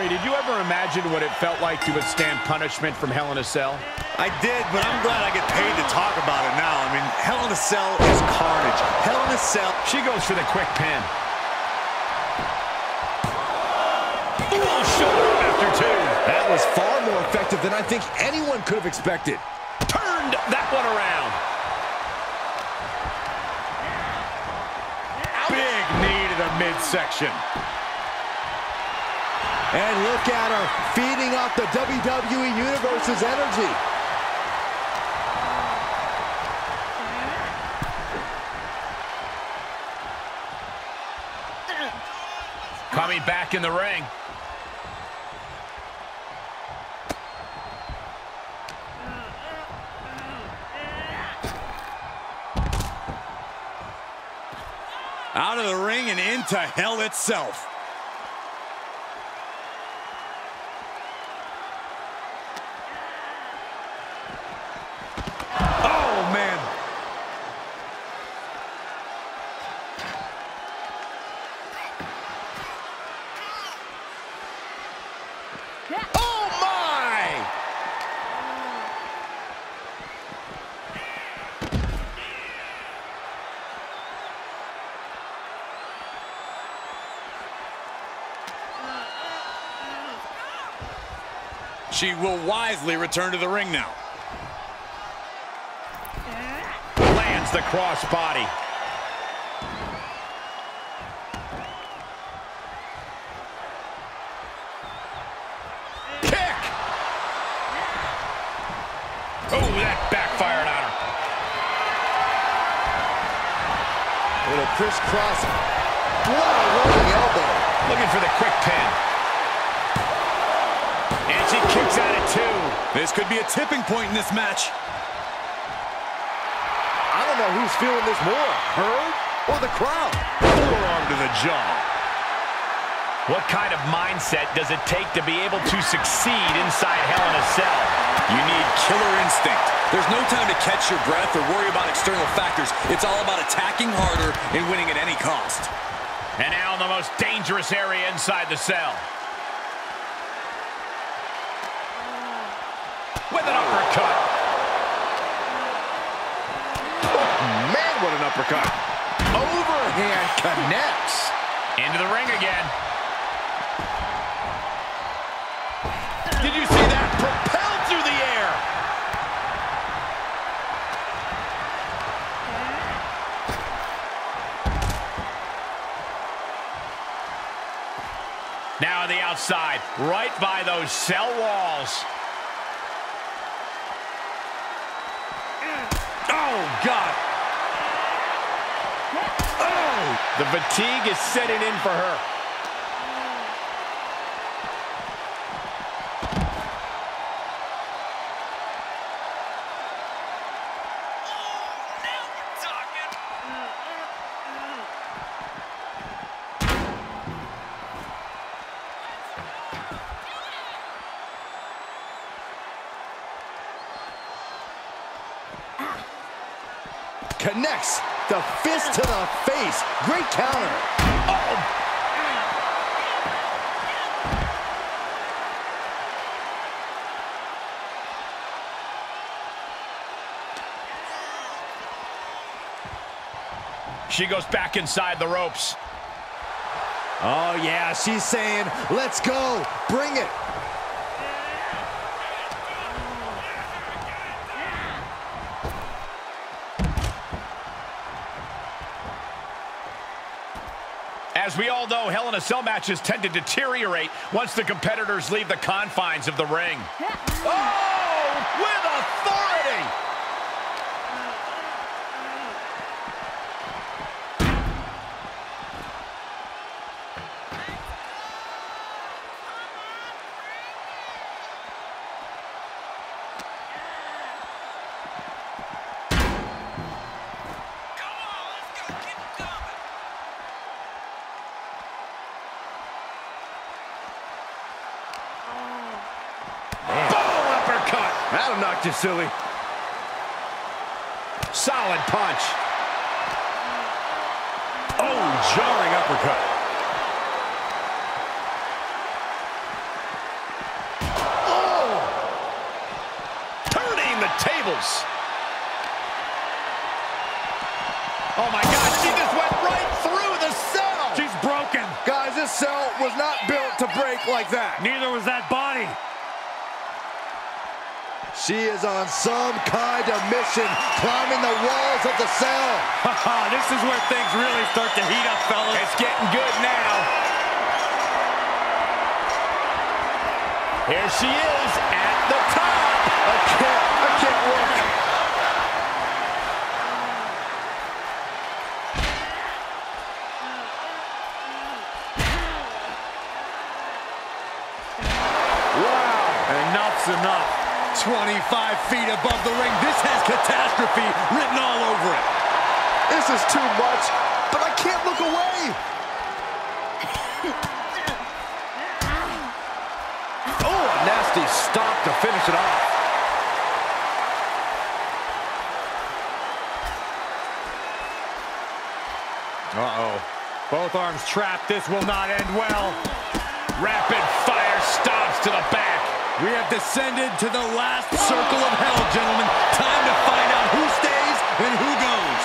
Corey, did you ever imagine what it felt like to withstand punishment from Hell in a Cell? I did, but I'm glad I get paid to talk about it now. I mean, Hell in a Cell is carnage. Hell in a Cell. She goes for the quick pin. Oh, shoulder after two. That was far more effective than I think anyone could have expected. Turned that one around. Big knee to the midsection. And look at her, feeding off the WWE Universe's energy. Coming back in the ring. Out of the ring and into hell itself. Oh, my! She will wisely return to the ring now. Lands the crossbody. Oh, that backfired on her. Little crisscross. What a rolling elbow. Looking for the quick pin. And she kicks out at two. This could be a tipping point in this match. I don't know who's feeling this more, her or the crowd. Forearm to the jaw. What kind of mindset does it take to be able to succeed inside Hell in a Cell? You need killer instinct. There's no time to catch your breath or worry about external factors. It's all about attacking harder and winning at any cost. And now in the most dangerous area inside the cell. With an uppercut. Oh, man, what an uppercut. Overhand connects. Into the ring again. Did you see that? Propelled through the air. Now on the outside, right by those cell walls. Oh, God. Oh, the fatigue is setting in for her. Connects the fist to the face. Great counter. Uh-oh. She goes back inside the ropes. Oh, yeah, she's saying, let's go. Bring it. As we all know, Hell in a Cell matches tend to deteriorate once the competitors leave the confines of the ring. Oh, with authority! That'll knock you silly. Solid punch. Oh, jarring uppercut. tables. Oh my God, she just went right through the cell. She's broken. Guys, this cell was not built to break like that. Neither was that body. She is on some kind of mission, climbing the walls of the cell. This is where things really start to heat up, fellas. It's getting good now. Here she is at the top. I can't work. Wow. Enough's enough. 25 feet above the ring. This has catastrophe written all over it. This is too much, but I can't look away. Oh, a nasty stop to finish it off. Uh-oh. Both arms trapped. This will not end well. Rapid fire stops to the back. We have descended to the last circle of hell, gentlemen. Time to find out who stays and who goes.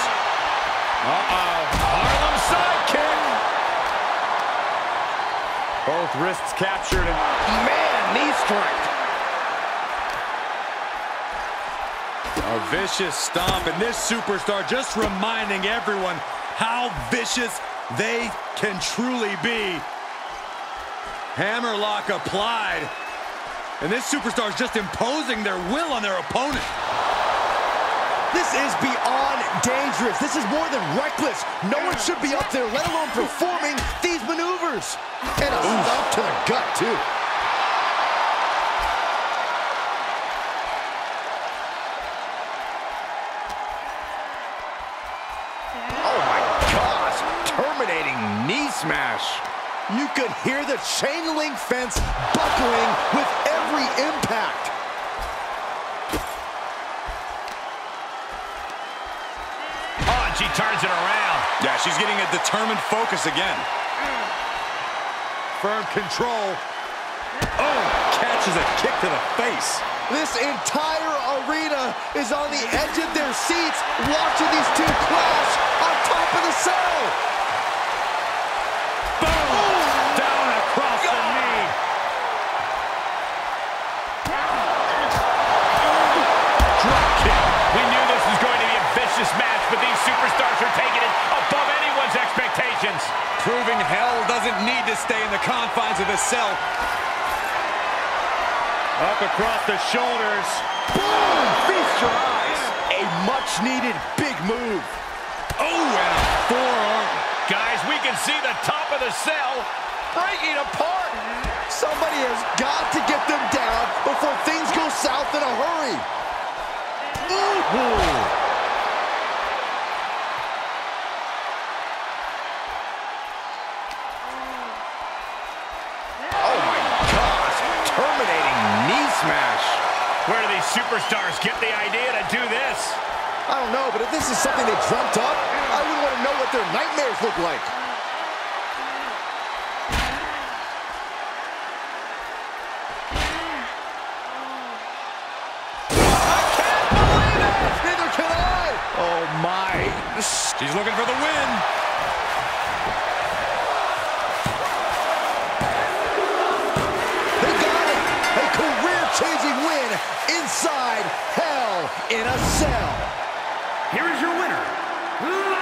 Uh-oh. Harlem Sidekick. Both wrists captured. And man, knee strike. A vicious stomp. And this superstar just reminding everyone how vicious they can truly be. Hammerlock applied. And this superstar is just imposing their will on their opponent. This is beyond dangerous. This is more than reckless. No one should be up there, let alone performing these maneuvers. And a stomp to the gut, too. Oh, my gosh. Terminating knee smash. You could hear the chain-link fence buckling with everything. Impact. Oh, and she turns it around. Yeah, she's getting a determined focus again. Firm control. Oh, catches a kick to the face. This entire arena is on the edge of their seats, watching these two clash on top of the cell. Boom! Match, but these superstars are taking it above anyone's expectations. Proving hell doesn't need to stay in the confines of the cell. Up across the shoulders. Boom! Feast your eyes. A much-needed big move. Oh, and a forearm. Guys, we can see the top of the cell breaking apart. Somebody has got to get them down before things go south in a hurry. Ooh. Where do these superstars get the idea to do this? I don't know, but if this is something they dreamt up, I wouldn't want to know what their nightmares look like. I can't believe it! Neither can I! Oh, my. She's looking for the win. They got it. A career-changing win. Inside Hell in a Cell. Here is your winner.